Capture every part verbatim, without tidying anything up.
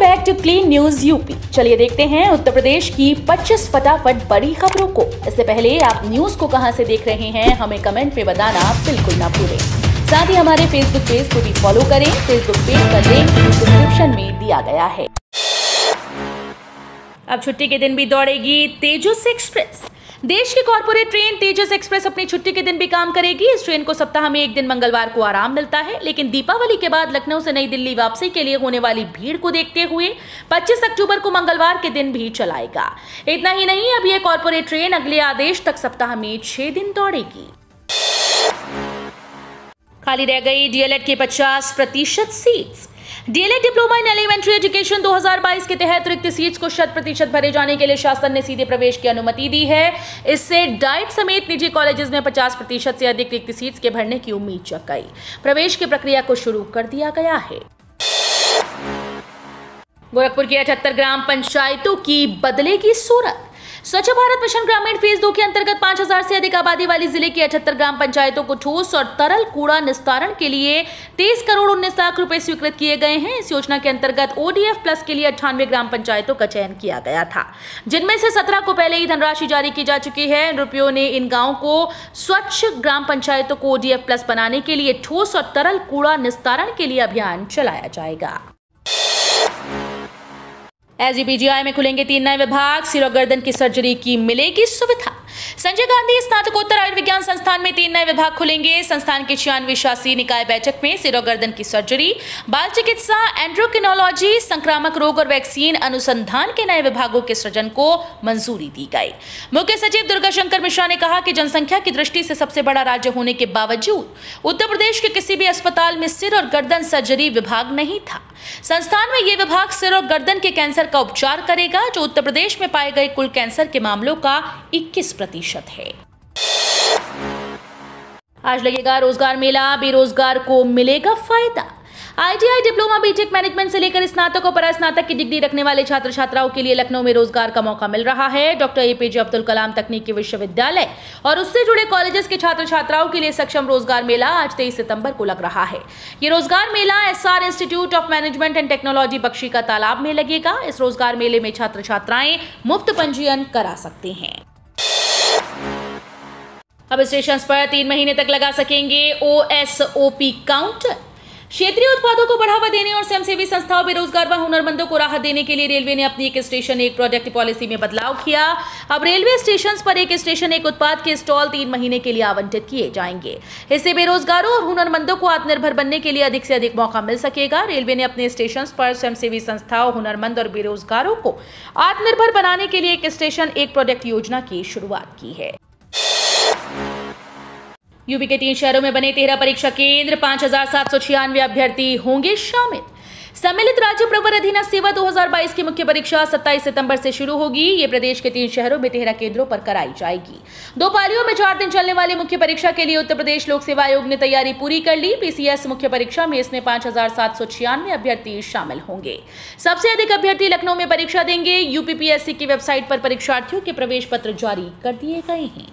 Welcome back to clean news UP. चलिए देखते हैं उत्तर प्रदेश की पच्चीस फटाफट बड़ी खबरों को। इससे पहले आप न्यूज को कहां से देख रहे हैं हमें कमेंट में बताना बिल्कुल ना भूलें। साथ ही हमारे फेसबुक पेज को भी फॉलो करें। फेसबुक पेज का लिंक डिस्क्रिप्शन में दिया गया है। अब छुट्टी के दिन भी दौड़ेगी तेजस एक्सप्रेस। देश की कॉर्पोरेट ट्रेन तेजस एक्सप्रेस अपनी छुट्टी के दिन भी काम करेगी। इस ट्रेन को सप्ताह में एक दिन मंगलवार को आराम मिलता है, लेकिन दीपावली के बाद लखनऊ से नई दिल्ली वापसी के लिए होने वाली भीड़ को देखते हुए पच्चीस अक्टूबर को मंगलवार के दिन भी चलाएगा। इतना ही नहीं, अब यह कॉर्पोरेट ट्रेन अगले आदेश तक सप्ताह में छह दिन दौड़ेगी। खाली रह गई डीएलएड के पचास प्रतिशत सीट। DElEd diploma in elementary education दो हज़ार बाईस के तहत रिक्त सीट्स को शत प्रतिशत भरे जाने के लिए शासन ने सीधे प्रवेश की अनुमति दी है। इससे डाइट समेत निजी कॉलेजेस में पचास प्रतिशत से अधिक रिक्त सीट्स के भरने की उम्मीद जताई। प्रवेश की प्रक्रिया को शुरू कर दिया गया है। गोरखपुर की अठहत्तर ग्राम पंचायतों की बदलेगी सूरत। स्वच्छ भारत मिशन ग्रामीण फेज दो के अंतर्गत पाँच हज़ार से अधिक आबादी वाली जिले की अठहत्तर ग्राम पंचायतों को ठोस और तरल कूड़ा निस्तारण के लिए तेईस करोड़ उन्नीस लाख रुपए स्वीकृत किए गए हैं। इस योजना के अंतर्गत ओडीएफ प्लस के लिए अट्ठानवे ग्राम पंचायतों का चयन किया गया था, जिनमें से सत्रह को पहले ही धनराशि जारी की जा चुकी है। रुपयों ने इन गाँव को स्वच्छ ग्राम पंचायतों को ओडीएफ प्लस बनाने के लिए ठोस और तरल कूड़ा निस्तारण के लिए अभियान चलाया जाएगा। एसजीपीजीआई में खुलेंगे तीन नए विभाग। सिर और गर्दन की सर्जरी की मिलेगी सुविधा। संजय गांधी स्नातकोत्तर आयुर्विज्ञान संस्थान में तीन नए विभाग खुलेंगे। संस्थान की छियानवे शासी निकाय बैठक में सिर और गर्दन की सर्जरी, बाल चिकित्सा, एंड्रोक्रिनोलॉजी, संक्रामक रोग और वैक्सीन अनुसंधान के नए विभागों के सृजन को मंजूरी दी गई। मुख्य सचिव दुर्गा शंकर मिश्रा ने कहा कि जनसंख्या की दृष्टि से सबसे बड़ा राज्य होने के बावजूद उत्तर प्रदेश के किसी भी अस्पताल में सिर और गर्दन सर्जरी विभाग नहीं था। संस्थान में यह विभाग सिर और गर्दन के कैंसर का उपचार करेगा, जो उत्तर प्रदेश में पाए गए कुल कैंसर के मामलों का इक्कीस प्रतिशत है। आज लगेगा रोजगार मेला, बेरोजगार को मिलेगा फायदा। आईटीआई, डिप्लोमा, बीटेक, मैनेजमेंट से लेकर स्नातक और परास्नातक की डिग्री रखने वाले छात्र छात्राओं के लिए लखनऊ में रोजगार का मौका मिल रहा है। डॉक्टर एपीजे अब्दुल कलाम तकनीकी विश्वविद्यालय और उससे जुड़े कॉलेजेस के छात्र छात्राओं के लिए सक्षम रोजगार मेला आज तेईस सितंबर को लग रहा है। ये रोजगार मेला SR institute of management and technology Bakshi का तालाब में लगेगा। इस रोजगार मेले में छात्र छात्राएं मुफ्त पंजीयन करा सकते हैं। अब स्टेशन पर तीन महीने तक लगा सकेंगे ओएसओपी काउंटर। क्षेत्रीय उत्पादों को बढ़ावा देने और स्वयंसेवी संस्थाओं, बेरोजगार व हुनरमंदों को राहत देने के लिए रेलवे ने अपनी एक स्टेशन एक प्रोडक्ट पॉलिसी में बदलाव किया। अब रेलवे स्टेशन पर एक स्टेशन एक उत्पाद के स्टॉल तीन महीने के लिए आवंटित किए जाएंगे। इससे बेरोजगारों और हुनरमंदों को आत्मनिर्भर बनने के लिए अधिक से अधिक मौका मिल सकेगा। रेलवे ने अपने स्टेशन पर स्वयंसेवी संस्थाओं, हुनरमंद और बेरोजगारों को आत्मनिर्भर बनाने के लिए एक स्टेशन एक प्रोडक्ट योजना की शुरुआत की है। यूपी के तीन शहरों में बने तेरह परीक्षा केंद्र, पांच हजार सात सौ छियानवे अभ्यर्थी होंगे शामिल। सम्मिलित राज्य प्रवर अधीनस्थ सेवा दो हज़ार बाईस की मुख्य परीक्षा सत्ताईस सितंबर से शुरू होगी। ये प्रदेश के तीन शहरों में तेरह केंद्रों पर कराई जाएगी। दो पालियों में चार दिन चलने वाली मुख्य परीक्षा के लिए उत्तर प्रदेश लोक सेवा आयोग ने तैयारी पूरी कर ली। पीसीएस मुख्य परीक्षा में इसमें पांच हजार सात सौ छियानवे अभ्यर्थी शामिल होंगे। सबसे अधिक अभ्यर्थी लखनऊ में परीक्षा देंगे। यूपीपीएससी की वेबसाइट पर परीक्षार्थियों के प्रवेश पत्र जारी कर दिए गए हैं।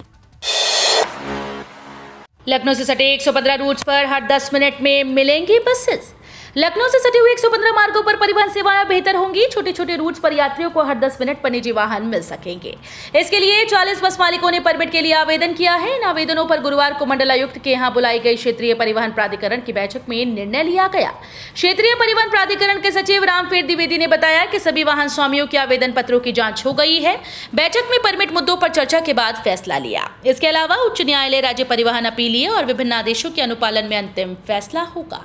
लखनऊ से सटे एक सौ पंद्रह रूट्स पर हर दस मिनट में मिलेंगी बसेस। लखनऊ से सटे हुए एक सौ पंद्रह मार्गों पर परिवहन सेवाएं बेहतर होंगी। छोटे छोटे रूट्स पर यात्रियों को हर दस मिनट पर निजी वाहन मिल सकेंगे। इसके लिए चालीस बस मालिकों ने परमिट के लिए आवेदन किया है। इन आवेदनों पर गुरुवार को मंडलायुक्त के यहाँ बुलाई गई क्षेत्रीय परिवहन प्राधिकरण की बैठक में निर्णय लिया गया। क्षेत्रीय परिवहन प्राधिकरण के सचिव राम प्रीत द्विवेदी ने बताया कि सभी वाहन स्वामियों के आवेदन पत्रों की जाँच हो गई है। बैठक में परमिट मुद्दों पर चर्चा के बाद फैसला लिया। इसके अलावा उच्च न्यायालय, राज्य परिवहन अपीलीय और विभिन्न आदेशों के अनुपालन में अंतिम फैसला होगा।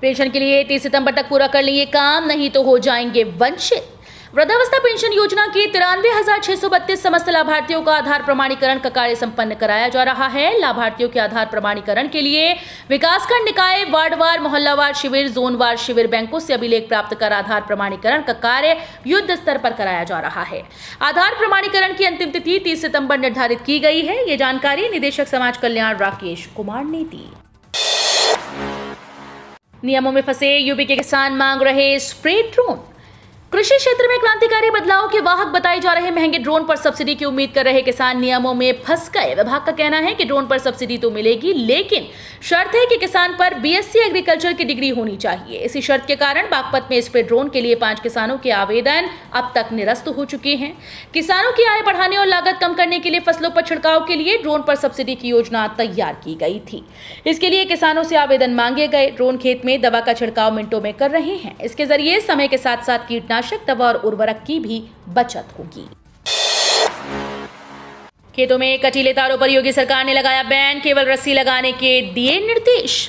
पेंशन के लिए तीस सितंबर तक पूरा कर लिए काम, नहीं तो हो जाएंगे वंचित। वृद्धावस्था पेंशन योजना के तिरानवे हजार छह सौ बत्तीस समस्त लाभार्थियों का आधार प्रमाणीकरण का कार्य संपन्न कराया जा रहा है। लाभार्थियों के आधार प्रमाणीकरण के लिए विकासखंड निकाय, वार्डवार, मोहल्लावार शिविर, जोनवार शिविर, बैंकों से अभिलेख प्राप्त कर आधार प्रमाणीकरण का कार्य युद्ध स्तर पर कराया जा रहा है। आधार प्रमाणीकरण की अंतिम तिथि तीस सितम्बर निर्धारित की गई है। ये जानकारी निदेशक समाज कल्याण राकेश कुमार ने दी। नियमों में फंसे यूपी के किसान मांग रहे स्प्रे ड्रोन। कृषि क्षेत्र में क्रांतिकारी बदलाव के वाहक बताए जा रहे महंगे ड्रोन पर सब्सिडी की उम्मीद कर रहे किसान नियमों में फंस गए। विभाग का कहना है कि ड्रोन पर सब्सिडी तो मिलेगी, लेकिन शर्त है कि किसान पर बीएससी एग्रीकल्चर की डिग्री होनी चाहिए। इसी शर्त के कारण बागपत में इस पे ड्रोन के लिए पांच किसानों के आवेदन अब तक निरस्त हो चुके हैं। किसानों की आय बढ़ाने और लागत कम करने के लिए फसलों पर छिड़काव के लिए ड्रोन पर सब्सिडी की योजना तैयार की गई थी। इसके लिए किसानों से आवेदन मांगे गए। ड्रोन खेत में दवा का छिड़काव मिनटों में कर रहे हैं। इसके जरिए समय के साथ साथ कीटनाशक दवा और उर्वरक की भी बचत होगी। खेतों में कटीले तारों पर योगी सरकार ने लगाया बैन, केवल रस्सी लगाने के दिए निर्देश।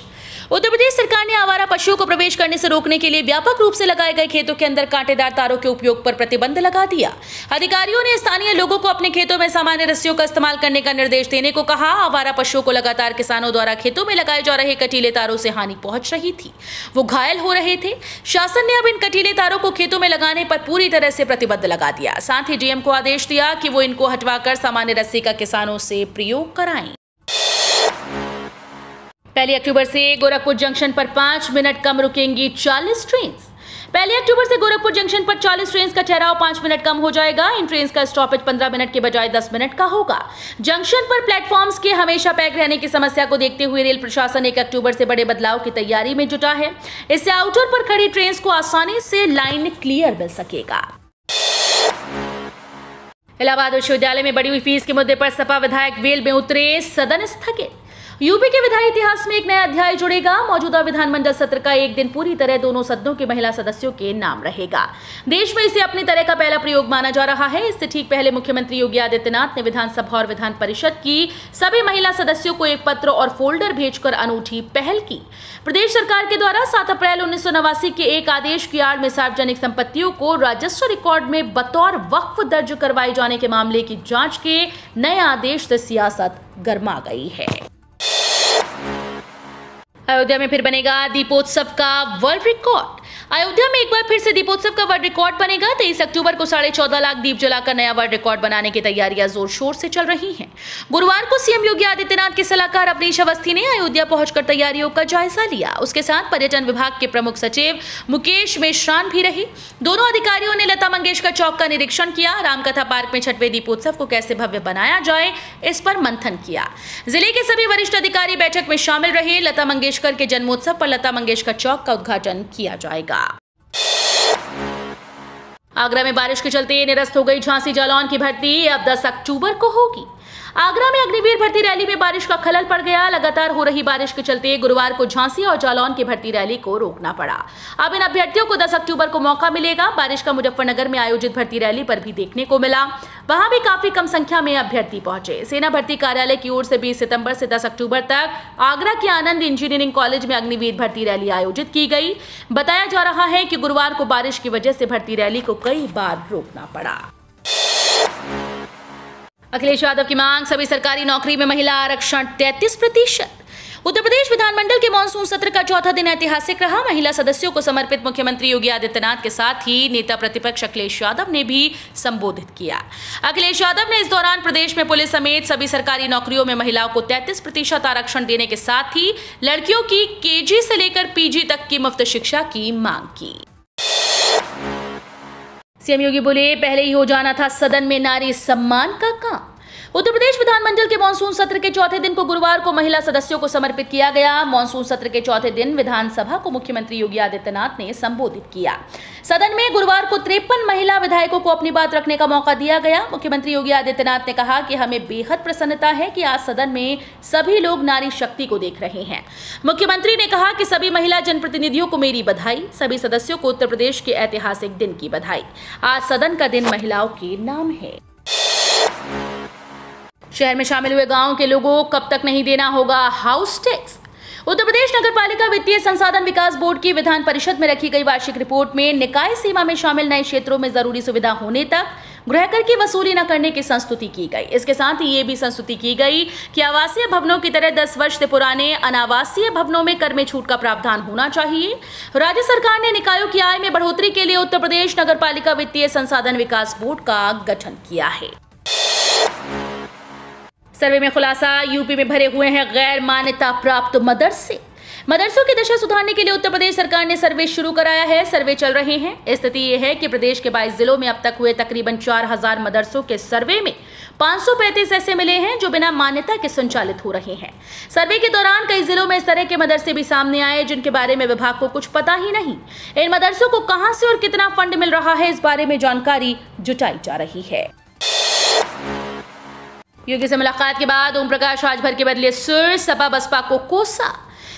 उत्तर प्रदेश सरकार ने आवारा पशुओं को प्रवेश करने से रोकने के लिए व्यापक रूप से लगाए गए खेतों के अंदर कांटेदार तारों के उपयोग पर प्रतिबंध लगा दिया। अधिकारियों ने स्थानीय लोगों को अपने खेतों में सामान्य रस्सियों का इस्तेमाल करने का निर्देश देने को कहा। आवारा पशुओं को लगातार किसानों द्वारा खेतों में लगाए जा रहे कटीले तारों से हानि पहुंच रही थी, वो घायल हो रहे थे। शासन ने अब इन कटीले तारों को खेतों में लगाने पर पूरी तरह से प्रतिबंध लगा दिया। साथ ही डीएम को आदेश दिया कि वो इनको हटवाकर सामान्य रस्सी का किसानों से प्रयोग कराएं। पहली अक्टूबर से गोरखपुर जंक्शन पर पांच मिनट कम रुकेंगी चालीस ट्रेन। पहली अक्टूबर से गोरखपुर जंक्शन पर चालीस ट्रेन का ठहराव पांच मिनट कम हो जाएगा। इन ट्रेन का स्टॉपेज पंद्रह मिनट के बजाय दस मिनट का होगा। जंक्शन पर प्लेटफॉर्म्स के हमेशा पैक रहने की समस्या को देखते हुए रेल प्रशासन एक अक्टूबर से बड़े बदलाव की तैयारी में जुटा है। इससे आउटर पर खड़ी ट्रेन को आसानी से लाइन क्लियर मिल सकेगा। इलाहाबाद विश्वविद्यालय में बढ़ी हुई फीस के मुद्दे पर सपा विधायक वेल में उतरे, सदन स्थगित। यूपी के विधायी इतिहास में एक नया अध्याय जुड़ेगा। मौजूदा विधानमंडल सत्र का एक दिन पूरी तरह दोनों सदनों के महिला सदस्यों के नाम रहेगा। देश में इसे अपनी तरह का पहला प्रयोग माना जा रहा है। इससे ठीक पहले मुख्यमंत्री योगी आदित्यनाथ ने विधानसभा और विधान परिषद की सभी महिला सदस्यों को एक पत्र और फोल्डर भेजकर अनूठी पहल की। प्रदेश सरकार के द्वारा सात अप्रैल उन्नीस सौ नवासी के एक आदेश की आड़ में सार्वजनिक संपत्तियों को राजस्व रिकॉर्ड में बतौर वक्फ दर्ज करवाए जाने के मामले की जाँच के नए आदेश से सियासत गर्मा गई है। अयोध्या में फिर बनेगा दीपोत्सव का वर्ल्ड रिकॉर्ड। अयोध्या में एक बार फिर से दीपोत्सव का वर्ल्ड रिकॉर्ड बनेगा। तेईस अक्टूबर को साढ़े चौदह लाख दीप जलाकर नया वर्ल्ड रिकॉर्ड बनाने की तैयारियां जोर शोर से चल रही हैं। गुरुवार को सीएम योगी आदित्यनाथ के सलाहकार अवनीश अवस्थी ने अयोध्या पहुंचकर तैयारियों का जायजा लिया। उसके साथ पर्यटन विभाग के प्रमुख सचिव मुकेश मेश्रान भी रहे। दोनों अधिकारियों ने लता मंगेशकर चौक का निरीक्षण किया। रामकथा पार्क में छठवें दीपोत्सव को कैसे भव्य बनाया जाए, इस पर मंथन किया। जिले के सभी वरिष्ठ अधिकारी बैठक में शामिल रहे। लता मंगेशकर के जन्मोत्सव पर लता मंगेशकर चौक का उद्घाटन किया जाएगा। आगरा में बारिश के चलते निरस्त हो गई झांसी जालौन की भर्ती, अब दस अक्टूबर को होगी। आगरा में अग्निवीर भर्ती रैली में बारिश का खलल पड़ गया। लगातार हो रही बारिश के चलते गुरुवार को झांसी और जालौन की भर्ती रैली को रोकना पड़ा। अब इन अभ्यर्थियों को दस अक्टूबर को मौका मिलेगा। बारिश का मुजफ्फरनगर में आयोजित भर्ती रैली पर भी देखने को मिला, वहां भी काफी कम संख्या में अभ्यर्थी पहुंचे। सेना भर्ती कार्यालय की ओर से बीस सितंबर से दस अक्टूबर तक आगरा के आनंद इंजीनियरिंग कॉलेज में अग्निवीर भर्ती रैली आयोजित की गई। बताया जा रहा है कि गुरुवार को बारिश की वजह से भर्ती रैली को कई बार रोकना पड़ा। अखिलेश यादव की मांग, सभी सरकारी नौकरी में महिला आरक्षण तैंतीस प्रतिशत। उत्तर प्रदेश विधानमंडल के मानसून सत्र का चौथा दिन ऐतिहासिक रहा। महिला सदस्यों को समर्पित मुख्यमंत्री योगी आदित्यनाथ के साथ ही नेता प्रतिपक्ष अखिलेश यादव ने भी संबोधित किया। अखिलेश यादव ने इस दौरान प्रदेश में पुलिस समेत सभी सरकारी नौकरियों में महिलाओं को तैंतीस प्रतिशत आरक्षण देने के साथ ही लड़कियों की केजी से लेकर पीजी तक की मुफ्त शिक्षा की मांग की। सीएम योगी बोले, पहले ही हो जाना था सदन में नारी सम्मान का काम। उत्तर प्रदेश विधानमंडल के मानसून सत्र के चौथे दिन को गुरुवार को महिला सदस्यों को समर्पित किया गया। मानसून सत्र के चौथे दिन विधानसभा को मुख्यमंत्री योगी आदित्यनाथ ने संबोधित किया। सदन में गुरुवार को तिरपन महिला विधायकों को अपनी बात रखने का मौका दिया गया। मुख्यमंत्री योगी आदित्यनाथ ने कहा कि हमें बेहद प्रसन्नता है कि आज सदन में सभी लोग नारी शक्ति को देख रहे हैं। मुख्यमंत्री ने कहा कि सभी महिला जनप्रतिनिधियों को मेरी बधाई, सभी सदस्यों को उत्तर प्रदेश के ऐतिहासिक दिन की बधाई। आज सदन का दिन महिलाओं के नाम है। शहर में शामिल हुए गांव के लोगों, कब तक नहीं देना होगा हाउस टैक्स। उत्तर प्रदेश नगर पालिका वित्तीय संसाधन विकास बोर्ड की विधान परिषद में रखी गई वार्षिक रिपोर्ट में निकाय सीमा में शामिल नए क्षेत्रों में जरूरी सुविधा होने तक गृहकर की वसूली न करने की संस्तुति की गई। इसके साथ ही ये भी संस्तुति की गई कि आवासीय भवनों की तरह दस वर्ष से पुराने अनावासीय भवनों में कर में छूट का प्रावधान होना चाहिए। राज्य सरकार ने निकायों की आय में बढ़ोतरी के लिए उत्तर प्रदेश नगर पालिका वित्तीय संसाधन विकास बोर्ड का गठन किया है। सर्वे में खुलासा, यूपी में भरे हुए हैं गैर मान्यता प्राप्त मदरसे। मदरसों की दशा सुधारने के लिए उत्तर प्रदेश सरकार ने सर्वे शुरू कराया है। सर्वे चल रहे हैं। स्थिति यह है कि प्रदेश के बाईस जिलों में अब तक हुए तकरीबन चार हजार मदरसों के सर्वे में पांच सौ पैंतीस ऐसे मिले हैं जो बिना मान्यता के संचालित हो रहे हैं। सर्वे के दौरान कई जिलों में इस तरह के मदरसे भी सामने आए जिनके बारे में विभाग को कुछ पता ही नहीं। इन मदरसों को कहां से और कितना फंड मिल रहा है, इस बारे में जानकारी जुटाई जा रही है। योगी से मुलाकात के बाद ओम प्रकाश राजभर के बदले सुर, सपा बसपा को कोसा।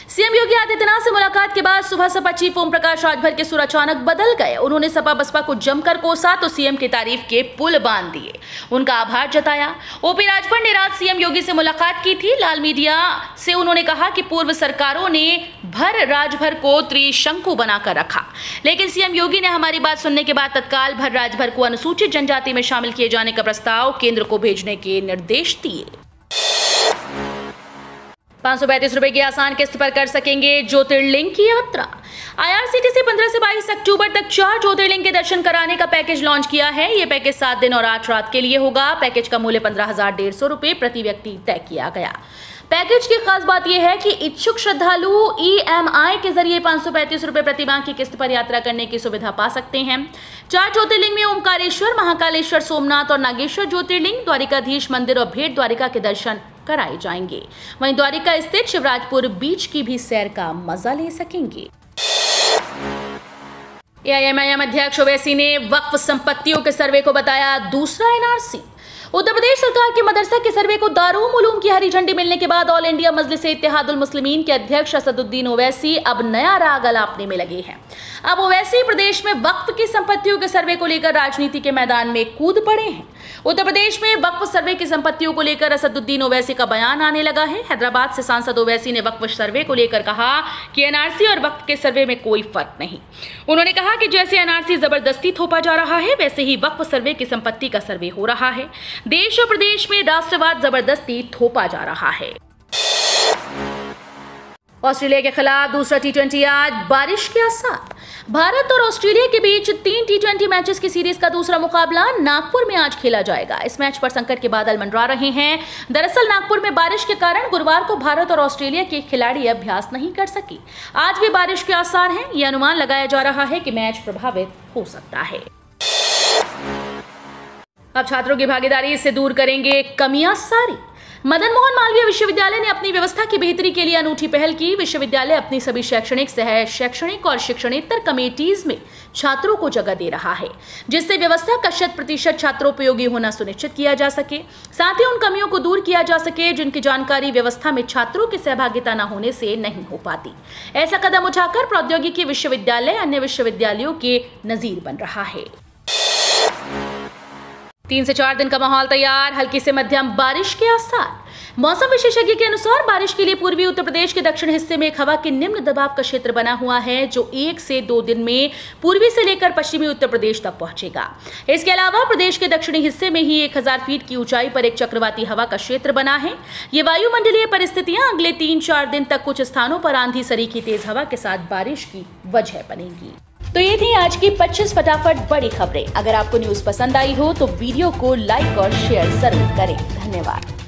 सीएम योगी आदित्यनाथ से मुलाकात के बाद सुबह सपा चीफ ओम प्रकाश राजभर के सुर अचानक बदल गए। उन्होंने सपा बसपा को जमकर कोसा तो सीएम की तारीफ के पुल बांध दिए, उनका आभार जताया। ओपी राजभर ने रात सीएम योगी से मुलाकात की थी। लाल मीडिया से उन्होंने कहा कि पूर्व सरकारों ने भर राजभर को त्रिशंकु बनाकर रखा, लेकिन सीएम योगी ने हमारी बात सुनने के बाद तत्काल भर राजभर को अनुसूचित जनजाति में शामिल किए जाने का प्रस्ताव केंद्र को भेजने के निर्देश दिए। पाँच सौ पैंतीस रुपए की आसान किस्त पर कर सकेंगे ज्योतिर्लिंग की यात्रा। आईआरसीटीसी पंद्रह से बाईस अक्टूबर तक चार ज्योतिर्लिंग के दर्शन कराने का पैकेज लॉन्च किया है। यह पैकेज सात दिन और आठ रात के लिए होगा। पैकेज का मूल्य पंद्रह हजार डेढ़ सौ रुपए प्रति व्यक्ति तय किया गया। पैकेज की खास बात यह है कि इच्छुक श्रद्धालु ईएमआई के जरिए पाँच सौ पैंतीस रुपए प्रति माह की किस्त पर यात्रा करने की सुविधा पा सकते हैं। चार ज्योतिर्लिंग में ओमकारेश्वर, महाकालेश्वर, सोमनाथ और नागेश्वर ज्योतिर्लिंग, द्वारिकाधीश मंदिर और भेंट द्वारिका के दर्शन कराए जाएंगे। वहीं द्वारिका स्थित शिवराजपुर बीच की भी सैर का मजा ले सकेंगे। एआईएमआईएम अध्यक्ष ओवैसी ने वक्फ संपत्तियों के सर्वे को बताया दूसरा एनआरसी। उत्तर प्रदेश सरकार के मदरसा के सर्वे को दारूल उलूम की हरी झंडी मिलने के बाद ऑल इंडिया मजलिस इत्तेहादुल मुस्लिमीन के अध्यक्ष असदुद्दीन ओवैसी अब नया राग अलापने में लगे हैं। अब ओवैसी प्रदेश में वक्फ की संपत्तियों के सर्वे को लेकर राजनीति के मैदान में कूद पड़े हैं। उत्तर प्रदेश में वक्फ सर्वे की संपत्तियों को लेकर असदुद्दीन ओवैसी का बयान आने लगा है। हैदराबाद से सांसद ओवैसी ने वक्फ सर्वे को लेकर कहा कि एनआरसी और वक्फ के सर्वे में कोई फर्क नहीं। उन्होंने कहा कि जैसे एनआरसी जबरदस्ती थोपा जा रहा है, वैसे ही वक्फ सर्वे की संपत्ति का सर्वे हो रहा है। देश और प्रदेश में राष्ट्रवाद जबरदस्ती थोपा जा रहा है। ऑस्ट्रेलिया के खिलाफ दूसरा टी ट्वेंटी आज, बारिश के आसार। भारत और ऑस्ट्रेलिया के बीच तीन टी ट्वेंटी मैचेस की सीरीज का दूसरा मुकाबला नागपुर में आज खेला जाएगा। इस मैच पर संकट के बादल मंडरा रहे हैं। दरअसल नागपुर में बारिश के कारण गुरुवार को भारत और ऑस्ट्रेलिया के खिलाड़ी अभ्यास नहीं कर सके। आज भी बारिश के आसार हैं। यह अनुमान लगाया जा रहा है कि मैच प्रभावित हो सकता है। अब छात्रों की भागीदारी से दूर करेंगे कमियां सारी। मदन मोहन मालवीय विश्वविद्यालय ने अपनी व्यवस्था की बेहतरी के लिए अनूठी पहल की। विश्वविद्यालय अपनी सभी शैक्षणिक, सह शैक्षणिक और शिक्षणेतर कमेटीज में छात्रों को जगह दे रहा है, जिससे व्यवस्था का शत प्रतिशत छात्रोपयोगी होना सुनिश्चित किया जा सके। साथ ही उन कमियों को दूर किया जा सके जिनकी जानकारी व्यवस्था में छात्रों की सहभागिता न होने से नहीं हो पाती। ऐसा कदम उठाकर प्रौद्योगिकी विश्वविद्यालय अन्य विश्वविद्यालयों के नजीर बन रहा है। तीन से चार दिन का माहौल तैयार, हल्की से मध्यम बारिश के आसार। मौसम विशेषज्ञ के अनुसार बारिश के लिए पूर्वी उत्तर प्रदेश के दक्षिण हिस्से में एक हवा के निम्न दबाव का क्षेत्र बना हुआ है, जो एक से दो दिन में पूर्वी से लेकर पश्चिमी उत्तर प्रदेश तक पहुंचेगा। इसके अलावा प्रदेश के दक्षिणी हिस्से में ही एक हजार फीट की ऊंचाई पर एक चक्रवाती हवा का क्षेत्र बना है। ये वायुमंडलीय परिस्थितियां अगले तीन चार दिन तक कुछ स्थानों पर आंधी, सरी की तेज हवा के साथ बारिश की वजह बनेगी। तो ये थी आज की पच्चीस फटाफट बड़ी खबरें। अगर आपको न्यूज़ पसंद आई हो तो वीडियो को लाइक और शेयर जरूर करें। धन्यवाद।